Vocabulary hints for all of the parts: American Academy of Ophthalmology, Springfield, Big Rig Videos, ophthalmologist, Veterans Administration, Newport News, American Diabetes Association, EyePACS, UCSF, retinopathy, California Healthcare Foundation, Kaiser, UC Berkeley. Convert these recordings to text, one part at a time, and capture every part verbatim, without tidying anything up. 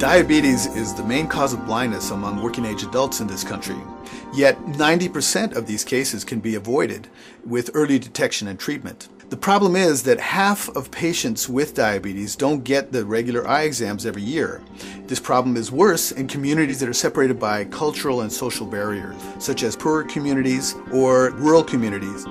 Diabetes is the main cause of blindness among working-age adults in this country. Yet ninety percent of these cases can be avoided with early detection and treatment. The problem is that half of patients with diabetes don't get the regular eye exams every year. This problem is worse in communities that are separated by cultural and social barriers, such as poorer communities or rural communities.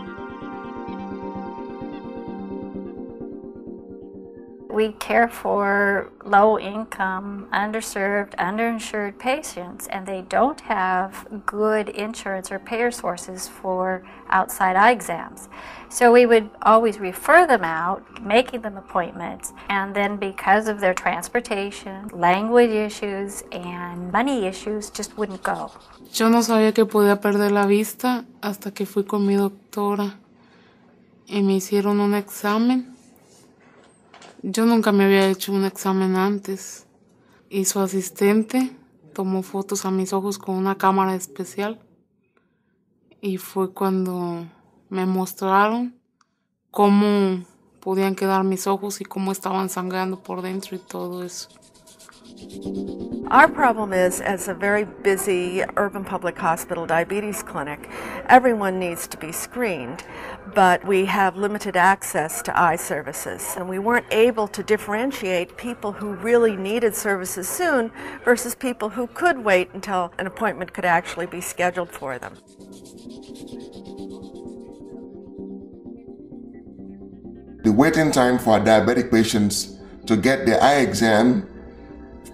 We care for low-income, underserved, underinsured patients, and they don't have good insurance or payer sources for outside eye exams. So we would always refer them out, making them appointments, and then because of their transportation, language issues, and money issues, just wouldn't go. Yo no sabía que podía perder la vista hasta que fui con mi doctora y me hicieron un examen. Yo nunca me había hecho un examen antes y su asistente tomó fotos a mis ojos con una cámara especial y fue cuando me mostraron cómo podían quedar mis ojos y cómo estaban sangrando por dentro y todo eso. Our problem is, as a very busy urban public hospital diabetes clinic, everyone needs to be screened, but we have limited access to eye services, and we weren't able to differentiate people who really needed services soon versus people who could wait until an appointment could actually be scheduled for them. The waiting time for diabetic patients to get their eye exam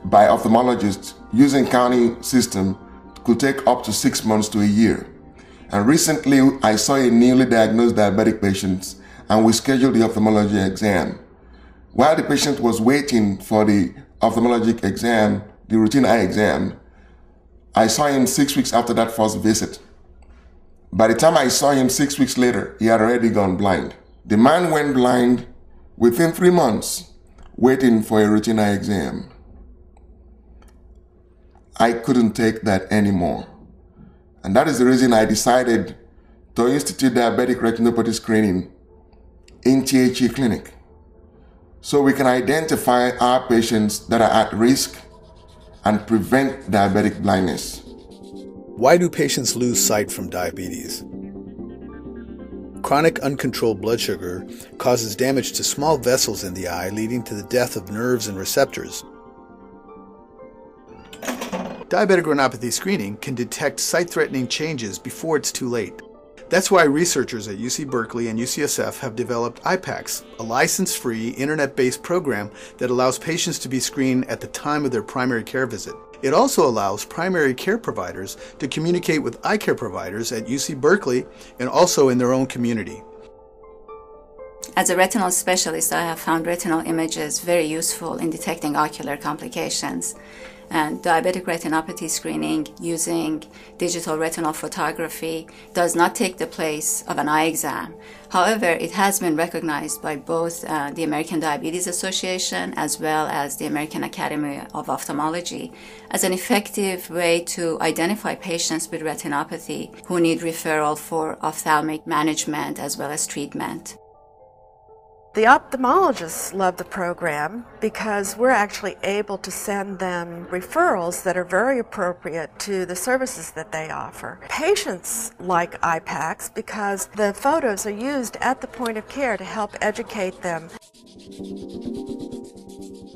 by ophthalmologists using county system could take up to six months to a year. And recently I saw a newly diagnosed diabetic patient and we scheduled the ophthalmology exam. While the patient was waiting for the ophthalmologic exam, the routine eye exam, I saw him six weeks after that first visit. By the time I saw him six weeks later, he had already gone blind. The man went blind within three months waiting for a routine eye exam. I couldn't take that anymore. And that is the reason I decided to institute diabetic retinopathy screening in T H E clinic. So we can identify our patients that are at risk and prevent diabetic blindness. Why do patients lose sight from diabetes? Chronic uncontrolled blood sugar causes damage to small vessels in the eye, leading to the death of nerves and receptors. Diabetic retinopathy screening can detect sight-threatening changes before it's too late. That's why researchers at U C Berkeley and U C S F have developed EyePACS, a license-free, internet-based program that allows patients to be screened at the time of their primary care visit. It also allows primary care providers to communicate with eye care providers at U C Berkeley and also in their own community. As a retinal specialist, I have found retinal images very useful in detecting ocular complications. And diabetic retinopathy screening using digital retinal photography does not take the place of an eye exam. However, it has been recognized by both uh, the American Diabetes Association as well as the American Academy of Ophthalmology as an effective way to identify patients with retinopathy who need referral for ophthalmic management as well as treatment. The ophthalmologists love the program because we're actually able to send them referrals that are very appropriate to the services that they offer. Patients like EyePACS because the photos are used at the point of care to help educate them.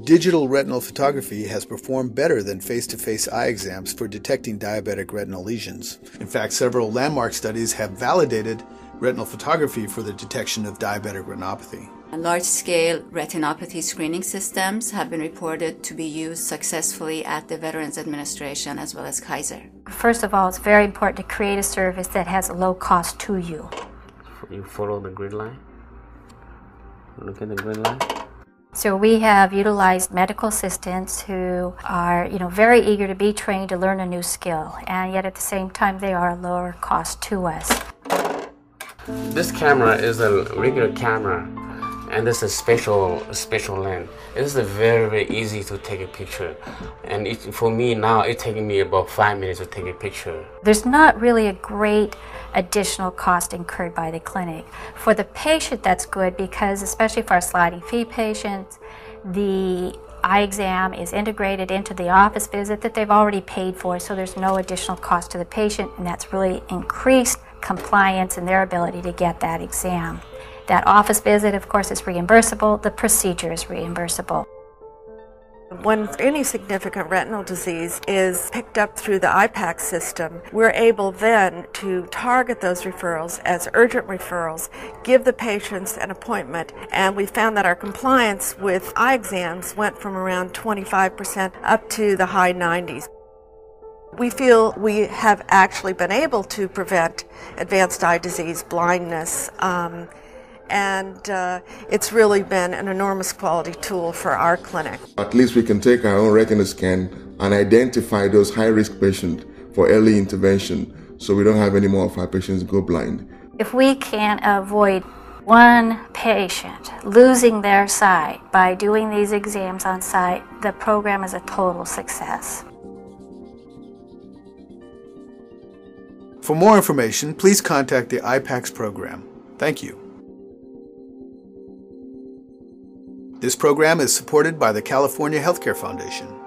Digital retinal photography has performed better than face-to-face eye exams for detecting diabetic retinal lesions. In fact, several landmark studies have validated retinal photography for the detection of diabetic retinopathy. Large-scale retinopathy screening systems have been reported to be used successfully at the Veterans Administration as well as Kaiser. First of all, it's very important to create a service that has a low cost to you. You follow the grid line. Look at the grid line. So we have utilized medical assistants who are, you know, very eager to be trained to learn a new skill, and yet at the same time they are a lower cost to us. This camera is a regular camera. and this is spatial spatial lens. This is very very easy to take a picture, and it, for me now it's taking me about five minutes to take a picture. There's not really a great additional cost incurred by the clinic. For the patient that's good, because especially for our sliding fee patients, the eye exam is integrated into the office visit that they've already paid for, so there's no additional cost to the patient, and that's really increased compliance and their ability to get that exam. That office visit, of course, is reimbursable. The procedure is reimbursable. When any significant retinal disease is picked up through the EyePACS system, we're able then to target those referrals as urgent referrals, give the patients an appointment, and we found that our compliance with eye exams went from around twenty-five percent up to the high nineties. We feel we have actually been able to prevent advanced eye disease, blindness, um, and uh, it's really been an enormous quality tool for our clinic. At least we can take our own retina scan and identify those high-risk patients for early intervention, so we don't have any more of our patients go blind. If we can avoid one patient losing their sight by doing these exams on site, the program is a total success. For more information, please contact the EyePACS program. Thank you. This program is supported by the California Healthcare Foundation.